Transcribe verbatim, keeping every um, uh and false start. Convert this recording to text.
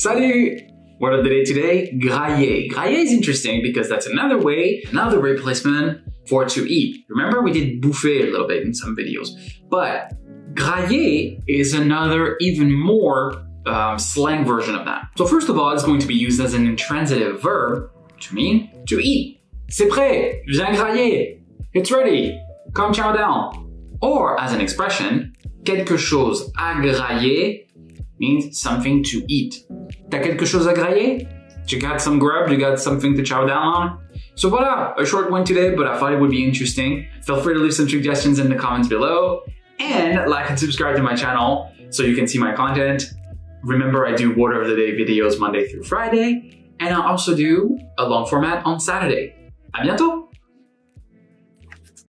Salut! Word of the day today, grailler. Grailler is interesting because that's another way, another replacement for to eat. Remember, we did bouffer a little bit in some videos, but grailler is another even more um, slang version of that. So first of all, it's going to be used as an intransitive verb to mean to eat. C'est prêt, viens grailler. It's ready, come chow down. Or as an expression, quelque chose à grailler means something to eat. T'as quelque chose à grailler? You got some grub? You got something to chow down on? So voilà, a short one today, but I thought it would be interesting. Feel free to leave some suggestions in the comments below and like and subscribe to my channel so you can see my content. Remember, I do Word of the Day videos Monday through Friday, and I also do a long format on Saturday. À bientôt!